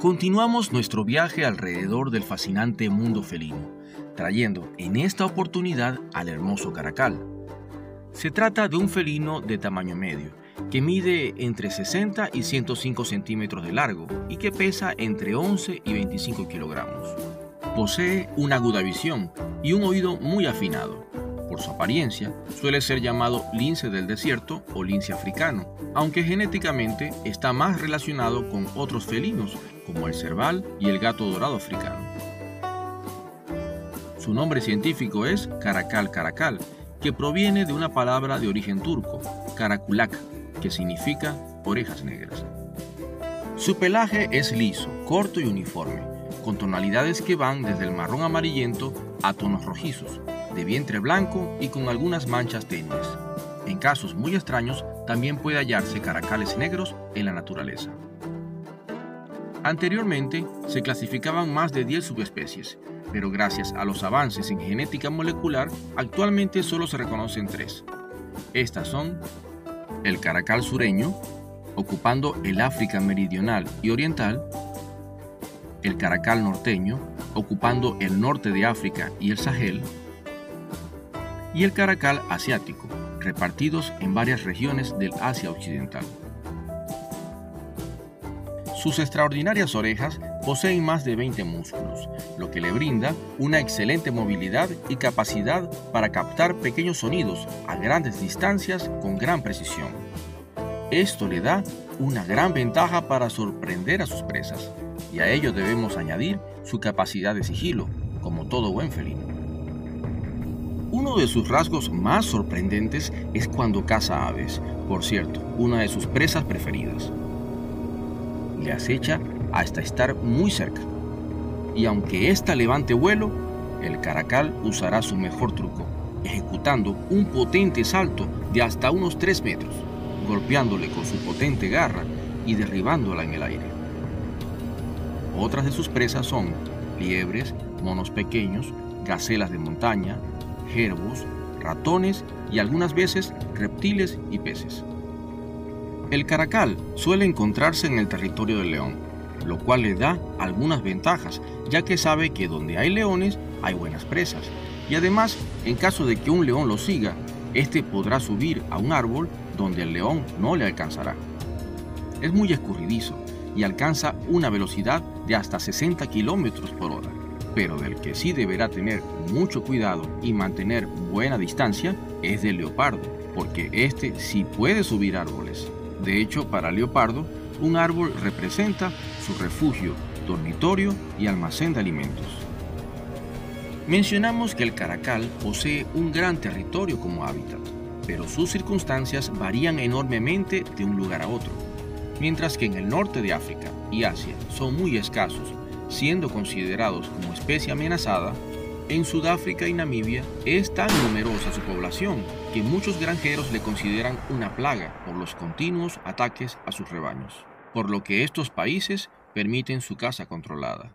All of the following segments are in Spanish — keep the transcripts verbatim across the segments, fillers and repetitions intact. Continuamos nuestro viaje alrededor del fascinante mundo felino, trayendo en esta oportunidad al hermoso caracal. Se trata de un felino de tamaño medio, que mide entre sesenta y ciento cinco centímetros de largo y que pesa entre once y veinticinco kilogramos. Posee una aguda visión y un oído muy afinado. Por su apariencia, suele ser llamado lince del desierto o lince africano, aunque genéticamente está más relacionado con otros felinos como el cerval y el gato dorado africano. Su nombre científico es caracal caracal, que proviene de una palabra de origen turco, karakulak, que significa orejas negras. Su pelaje es liso, corto y uniforme, con tonalidades que van desde el marrón amarillento a tonos rojizos, de vientre blanco y con algunas manchas tenues. En casos muy extraños, también puede hallarse caracales negros en la naturaleza. Anteriormente, se clasificaban más de diez subespecies, pero gracias a los avances en genética molecular, actualmente solo se reconocen tres. Estas son el caracal sureño, ocupando el África meridional y oriental, el caracal norteño, ocupando el norte de África y el Sahel, y el caracal asiático, repartidos en varias regiones del Asia Occidental. Sus extraordinarias orejas poseen más de veinte músculos, lo que le brinda una excelente movilidad y capacidad para captar pequeños sonidos a grandes distancias con gran precisión. Esto le da una gran ventaja para sorprender a sus presas, y a ello debemos añadir su capacidad de sigilo, como todo buen felino. Uno de sus rasgos más sorprendentes es cuando caza aves, por cierto, una de sus presas preferidas. Le acecha hasta estar muy cerca, y aunque ésta levante vuelo, el caracal usará su mejor truco, ejecutando un potente salto de hasta unos tres metros, golpeándole con su potente garra y derribándola en el aire. Otras de sus presas son liebres, monos pequeños, gacelas de montaña, gerbos, ratones y algunas veces reptiles y peces. El caracal suele encontrarse en el territorio del león, lo cual le da algunas ventajas, ya que sabe que donde hay leones hay buenas presas, y además, en caso de que un león lo siga, este podrá subir a un árbol donde el león no le alcanzará. Es muy escurridizo y alcanza una velocidad de hasta sesenta kilómetros por hora, pero del que sí deberá tener mucho cuidado y mantener buena distancia es del leopardo, porque este sí puede subir árboles. De hecho, para el leopardo, un árbol representa su refugio, dormitorio y almacén de alimentos. Mencionamos que el caracal posee un gran territorio como hábitat, pero sus circunstancias varían enormemente de un lugar a otro. Mientras que en el norte de África y Asia son muy escasos, siendo considerados como especie amenazada, en Sudáfrica y Namibia es tan numerosa su población que muchos granjeros le consideran una plaga por los continuos ataques a sus rebaños, por lo que estos países permiten su caza controlada.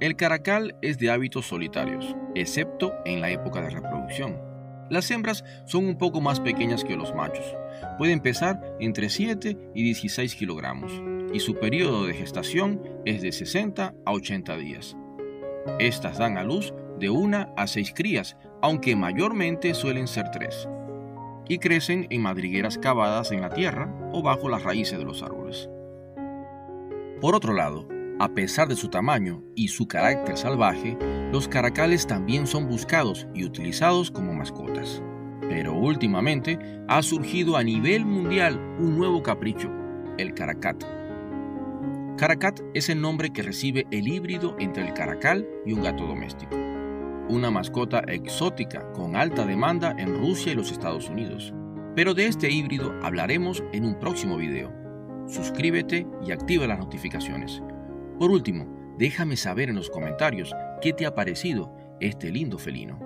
El caracal es de hábitos solitarios, excepto en la época de reproducción. Las hembras son un poco más pequeñas que los machos, pueden pesar entre siete y dieciséis kilogramos, y su periodo de gestación es de sesenta a ochenta días. Estas dan a luz de una a seis crías, aunque mayormente suelen ser tres, y crecen en madrigueras cavadas en la tierra o bajo las raíces de los árboles. Por otro lado, a pesar de su tamaño y su carácter salvaje, los caracales también son buscados y utilizados como mascotas. Pero últimamente ha surgido a nivel mundial un nuevo capricho, el caracat. Caracat es el nombre que recibe el híbrido entre el caracal y un gato doméstico, una mascota exótica con alta demanda en Rusia y los Estados Unidos. Pero de este híbrido hablaremos en un próximo video. Suscríbete y activa las notificaciones. Por último, déjame saber en los comentarios qué te ha parecido este lindo felino.